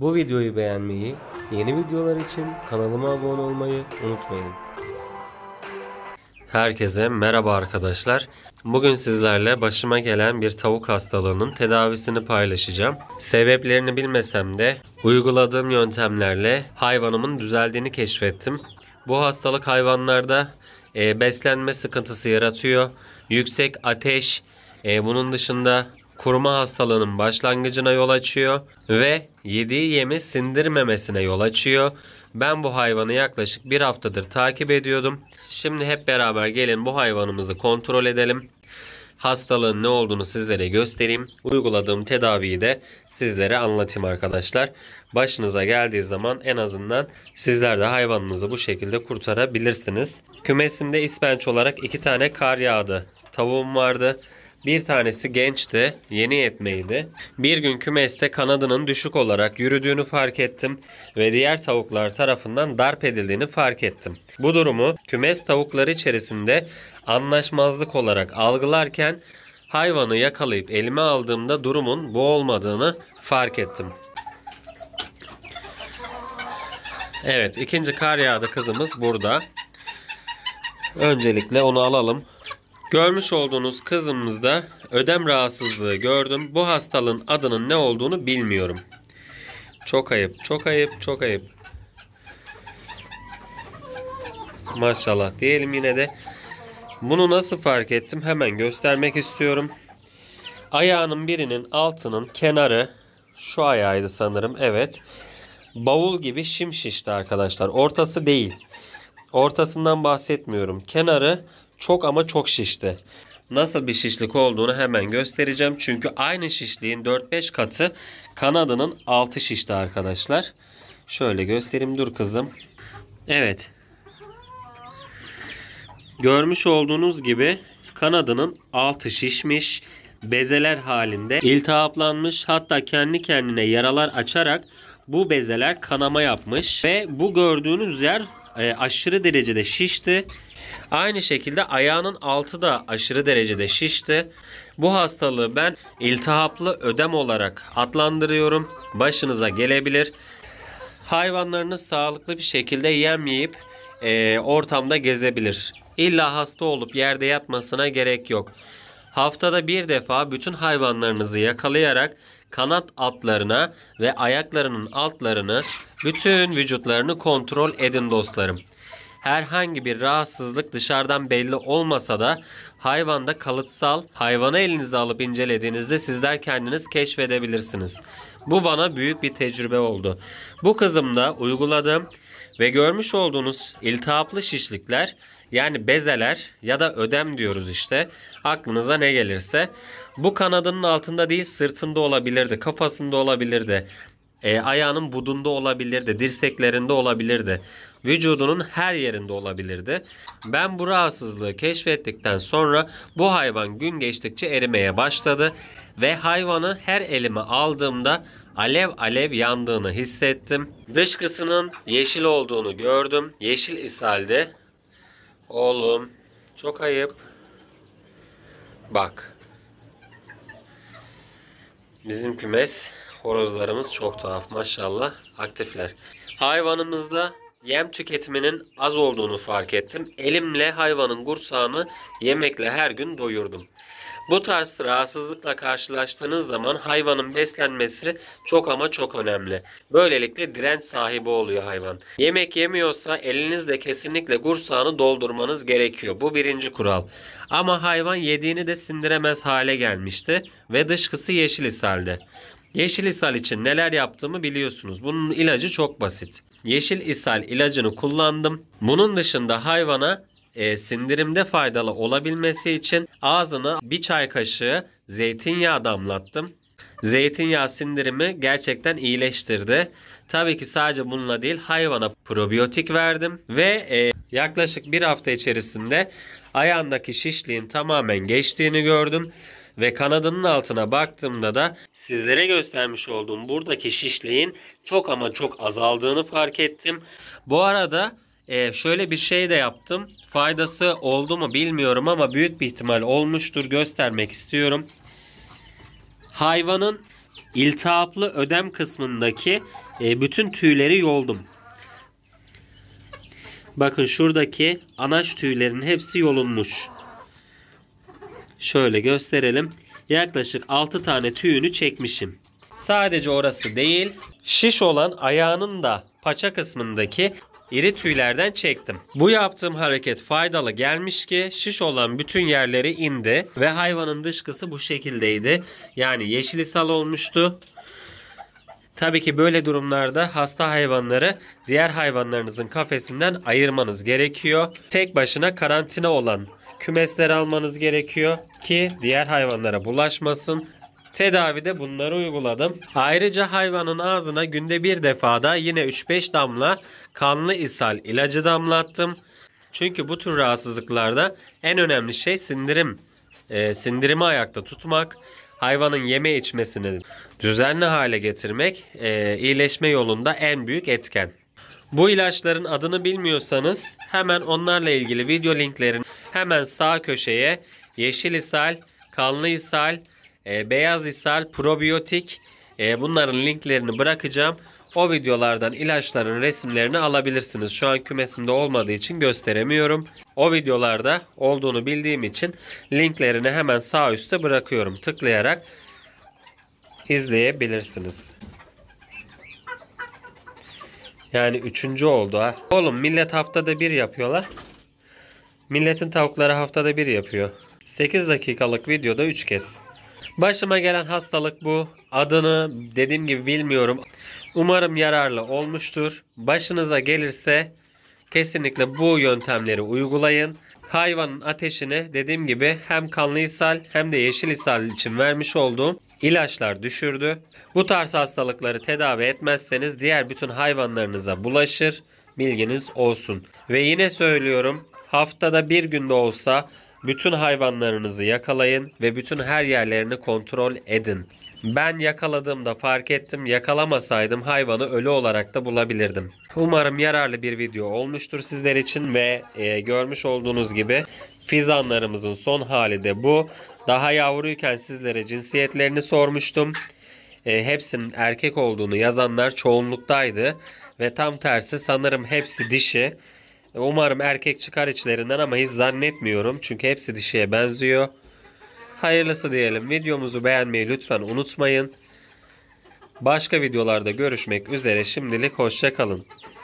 Bu videoyu beğenmeyi, yeni videolar için kanalıma abone olmayı unutmayın. Herkese merhaba arkadaşlar. Bugün sizlerle başıma gelen bir tavuk hastalığının tedavisini paylaşacağım. Sebeplerini bilmesem de uyguladığım yöntemlerle hayvanımın düzeldiğini keşfettim. Bu hastalık hayvanlarda beslenme sıkıntısı yaratıyor. Yüksek ateş, bunun dışında kuruma hastalığının başlangıcına yol açıyor ve yediği yemi sindirmemesine yol açıyor. Ben bu hayvanı yaklaşık bir haftadır takip ediyordum. Şimdi hep beraber gelin bu hayvanımızı kontrol edelim. Hastalığın ne olduğunu sizlere göstereyim. Uyguladığım tedaviyi de sizlere anlatayım arkadaşlar. Başınıza geldiği zaman en azından sizler de hayvanınızı bu şekilde kurtarabilirsiniz. Kümesimde ispenç olarak 2 tane kar yağdı tavuğum vardı. Bir tanesi gençti, yeni yetmeydi. Bir gün kümeste kanadının düşük olarak yürüdüğünü fark ettim ve diğer tavuklar tarafından darp edildiğini fark ettim. Bu durumu kümes tavukları içerisinde anlaşmazlık olarak algılarken hayvanı yakalayıp elime aldığımda durumun bu olmadığını fark ettim. Evet, ikinci kar yağdı kızımız burada. Öncelikle onu alalım. Görmüş olduğunuz kızımızda ödem rahatsızlığı gördüm. Bu hastalığın adının ne olduğunu bilmiyorum. Çok ayıp, çok ayıp, çok ayıp. Maşallah diyelim yine de. Bunu nasıl fark ettim? Hemen göstermek istiyorum. Ayağının birinin altının kenarı, şu ayağıydı sanırım, evet. Bavul gibi şimşişti arkadaşlar. Ortası değil. Ortasından bahsetmiyorum. Kenarı çok ama çok şişti. Nasıl bir şişlik olduğunu hemen göstereceğim. Çünkü aynı şişliğin 4-5 katı kanadının altı şişti arkadaşlar. Şöyle göstereyim. Dur kızım. Evet. Görmüş olduğunuz gibi kanadının altı şişmiş. Bezeler halinde iltihaplanmış. Hatta kendi kendine yaralar açarak bu bezeler kanama yapmış. Ve bu gördüğünüz yer aşırı derecede şişti. Aynı şekilde ayağının altı da aşırı derecede şişti. Bu hastalığı ben iltihaplı ödem olarak adlandırıyorum. Başınıza gelebilir. Hayvanlarınız sağlıklı bir şekilde yem yiyip ortamda gezebilir. İlla hasta olup yerde yatmasına gerek yok. Haftada bir defa bütün hayvanlarınızı yakalayarak kanat altlarına ve ayaklarının altlarını, bütün vücutlarını kontrol edin dostlarım. Herhangi bir rahatsızlık dışarıdan belli olmasa da hayvanda kalıtsal, hayvanı elinizde alıp incelediğinizde sizler kendiniz keşfedebilirsiniz. Bu bana büyük bir tecrübe oldu. Bu kızımda uyguladığım ve görmüş olduğunuz iltihaplı şişlikler, yani bezeler ya da ödem diyoruz işte, aklınıza ne gelirse, bu kanadının altında değil sırtında olabilirdi, kafasında olabilirdi. Ayağının budunda olabilirdi, dirseklerinde olabilirdi, vücudunun her yerinde olabilirdi. Ben bu rahatsızlığı keşfettikten sonra bu hayvan gün geçtikçe erimeye başladı ve hayvanı her elime aldığımda alev alev yandığını hissettim. Dışkısının yeşil olduğunu gördüm. Yeşil ishaldi. Oğlum çok ayıp. Bak. Bizim kümes horozlarımız çok tuhaf maşallah, aktifler. Hayvanımızda yem tüketiminin az olduğunu fark ettim. Elimle hayvanın kursağını yemekle her gün doyurdum. Bu tarz rahatsızlıkla karşılaştığınız zaman hayvanın beslenmesi çok ama çok önemli. Böylelikle direnç sahibi oluyor hayvan. Yemek yemiyorsa elinizle kesinlikle kursağını doldurmanız gerekiyor. Bu birinci kural. Ama hayvan yediğini de sindiremez hale gelmişti ve dışkısı yeşil ishaldi. Yeşil ishal için neler yaptığımı biliyorsunuz. Bunun ilacı çok basit. Yeşil ishal ilacını kullandım. Bunun dışında hayvana sindirimde faydalı olabilmesi için ağzına bir çay kaşığı zeytinyağı damlattım. Zeytinyağı sindirimi gerçekten iyileştirdi. Tabii ki sadece bununla değil, hayvana probiyotik verdim ve yaklaşık bir hafta içerisinde ayağındaki şişliğin tamamen geçtiğini gördüm. Ve kanadının altına baktığımda da sizlere göstermiş olduğum buradaki şişliğin çok ama çok azaldığını fark ettim. Bu arada şöyle bir şey de yaptım. Faydası oldu mu bilmiyorum ama büyük bir ihtimal olmuştur. Göstermek istiyorum. Hayvanın İltihaplı ödem kısmındaki bütün tüyleri yoldum. Bakın şuradaki anaç tüylerinin hepsi yolunmuş. Şöyle gösterelim. Yaklaşık 6 tane tüyünü çekmişim. Sadece orası değil, şiş olan ayağının da paça kısmındaki iri tüylerden çektim. Bu yaptığım hareket faydalı gelmiş ki şiş olan bütün yerleri indi ve hayvanın dışkısı bu şekildeydi. Yani yeşilisal olmuştu. Tabii ki böyle durumlarda hasta hayvanları diğer hayvanlarınızın kafesinden ayırmanız gerekiyor. Tek başına karantina olan kümesleri almanız gerekiyor ki diğer hayvanlara bulaşmasın. Tedavide bunları uyguladım. Ayrıca hayvanın ağzına günde bir defada yine 3-5 damla kanlı ishal ilacı damlattım. Çünkü bu tür rahatsızlıklarda en önemli şey sindirim. Sindirimi ayakta tutmak, hayvanın yeme içmesini düzenli hale getirmek iyileşme yolunda en büyük etken. Bu ilaçların adını bilmiyorsanız hemen onlarla ilgili video linklerini hemen sağ köşeye yeşil ishal, kanlı ishal, beyaz ishal, probiyotik bunların linklerini bırakacağım. O videolardan ilaçların resimlerini alabilirsiniz. Şu an kümesimde olmadığı için gösteremiyorum. O videolarda olduğunu bildiğim için linklerini hemen sağ üstte bırakıyorum. Tıklayarak izleyebilirsiniz. Yani 3. oldu ha. Oğlum millet haftada bir yapıyorlar. Milletin tavukları haftada bir yapıyor. 8 dakikalık videoda 3 kez. Başıma gelen hastalık bu. Adını dediğim gibi bilmiyorum. Umarım yararlı olmuştur. Başınıza gelirse kesinlikle bu yöntemleri uygulayın. Hayvanın ateşini dediğim gibi hem kanlı ishal hem de yeşil ishal için vermiş olduğum ilaçlar düşürdü. Bu tarz hastalıkları tedavi etmezseniz diğer bütün hayvanlarınıza bulaşır. Bilginiz olsun. Ve yine söylüyorum, haftada bir günde olsa bütün hayvanlarınızı yakalayın ve bütün her yerlerini kontrol edin. Ben yakaladığımda fark ettim. Yakalamasaydım hayvanı ölü olarak da bulabilirdim. Umarım yararlı bir video olmuştur sizler için ve görmüş olduğunuz gibi fizanlarımızın son hali de bu. Daha yavruyken sizlere cinsiyetlerini sormuştum. Hepsinin erkek olduğunu yazanlar çoğunluktaydı ve tam tersi sanırım hepsi dişi. Umarım erkek çıkar içlerinden ama hiç zannetmiyorum. Çünkü hepsi dişiye benziyor. Hayırlısı diyelim. Videomuzu beğenmeyi lütfen unutmayın. Başka videolarda görüşmek üzere. Şimdilik hoşça kalın.